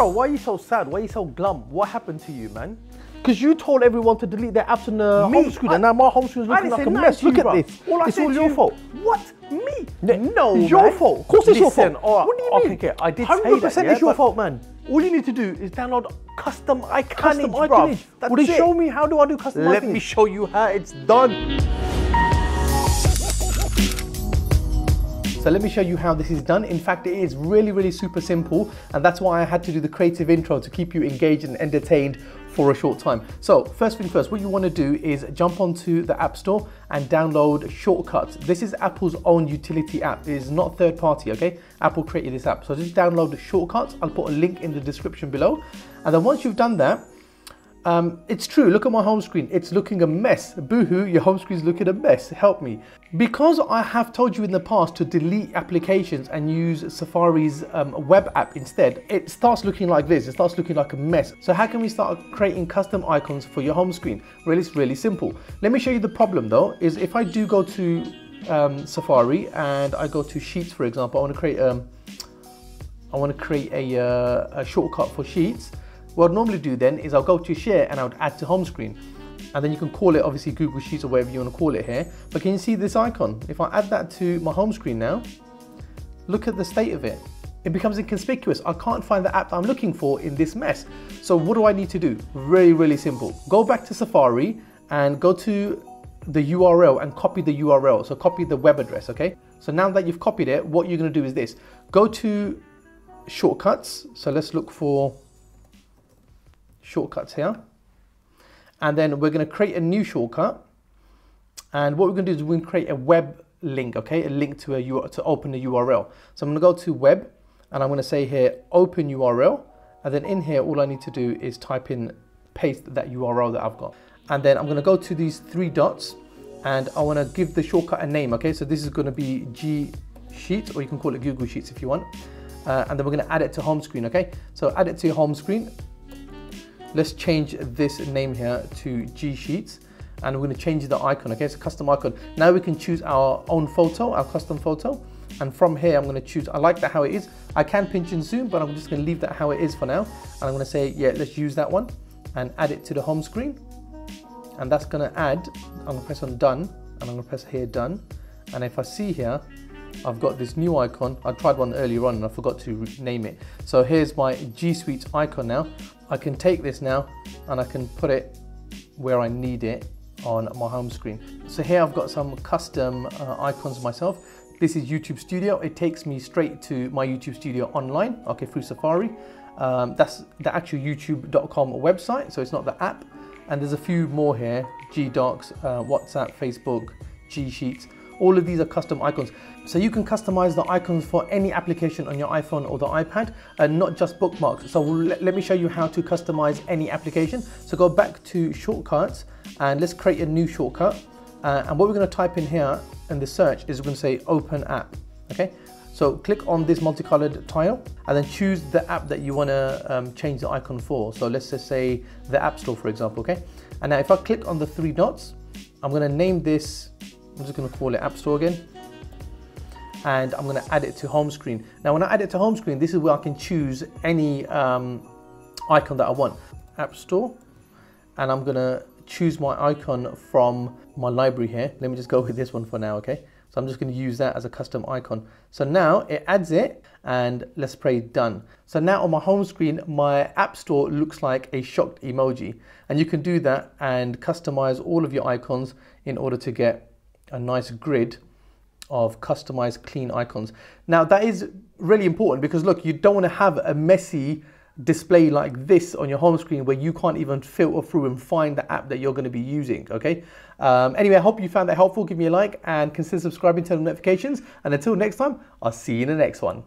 Bro, why are you so sad? Why are you so glum? What happened to you, man? Because you told everyone to delete their apps on the home screen, and now my home screen is looking like a mess. Look at this. It's all your fault. What? Me? No, it's your fault. Of course it's your fault. What do you mean? Okay, I did say that. 100% it's your fault, man. All you need to do is download custom iconage, bro. Will they show me? How do I do custom iconage? Let me show you how it's done. So let me show you how this is done. In fact, it is really, really super simple. And that's why I had to do the creative intro to keep you engaged and entertained for a short time. So first thing first, what you want to do is jump onto the App Store and download Shortcuts. This is Apple's own utility app. It is not third party, okay? Apple created this app. So just download Shortcuts. I'll put a link in the description below. And then once you've done that, it's true, look at my home screen, it's looking a mess. Boohoo, your home screen's looking a mess, help me. Because I have told you in the past to delete applications and use Safari's web app instead, it starts looking like this, it starts looking like a mess. So how can we start creating custom icons for your home screen? Really, it's really simple. Let me show you the problem though, is if I do go to Safari and I go to Sheets, for example, I wanna create a shortcut for Sheets. What I'd normally do then is I'll go to share and I would add to home screen, and then you can call it obviously Google Sheets or whatever you want to call it here. But can you see this icon? If I add that to my home screen now, look at the state of it. It becomes inconspicuous. I can't find the app that I'm looking for in this mess. So what do I need to do? Really, really simple. Go back to Safari and go to the URL and copy the URL. So copy the web address, okay? So now that you've copied it, what you're going to do is this. Go to Shortcuts. So let's look for Shortcuts here, and then we're going to create a new shortcut, and what we're going to do is we're going to create a web link, okay, a link to open a URL. So I'm going to go to web and I'm going to say here open URL, and then in here all I need to do is type in, paste that URL that I've got, and then I'm going to go to these three dots and I want to give the shortcut a name, okay? So this is going to be G Sheets, or you can call it Google Sheets if you want, and then we're going to add it to home screen, okay? So add it to your home screen. Let's change this name here to G Sheets, and we're going to change the icon, okay? It's a custom icon. Now we can choose our own photo, our custom photo, and from here I'm going to choose, I like that how it is. I can pinch and zoom, but I'm just going to leave that how it is for now, and I'm going to say, yeah, let's use that one and add it to the home screen, and that's going to add, I'm going to press on done, and I'm going to press here done, and if I see here, I've got this new icon. I tried one earlier on and I forgot to name it. So here's my G Suite icon now. I can take this now and I can put it where I need it on my home screen. So here I've got some custom icons myself. This is YouTube Studio. It takes me straight to my YouTube Studio online, okay, through Safari. That's the actual youtube.com website, so it's not the app. And there's a few more here, G Docs, WhatsApp, Facebook, G Sheets. All of these are custom icons. So you can customize the icons for any application on your iPhone or the iPad, and not just bookmarks. So let me show you how to customize any application. So go back to Shortcuts and let's create a new shortcut. And what we're gonna type in here in the search is we're gonna say open app, okay? So click on this multicolored tile and then choose the app that you wanna change the icon for. So let's just say the App Store, for example, okay? And now if I click on the three dots, I'm gonna name this, I'm just going to call it App Store again, and I'm going to add it to home screen. Now when I add it to home screen, this is where I can choose any icon that I want. App Store, and I'm going to choose my icon from my library here. Let me just go with this one for now, okay? So I'm just going to use that as a custom icon. So now it adds it, and let's press done. So now on my home screen, my App Store looks like a shocked emoji, and you can do that and customize all of your icons in order to get a nice grid of customized clean icons. Now that is really important because look, you don't want to have a messy display like this on your home screen where you can't even filter through and find the app that you're going to be using, okay? Anyway, I hope you found that helpful. Give me a like and consider subscribing, turn on notifications, and until next time, I'll see you in the next one.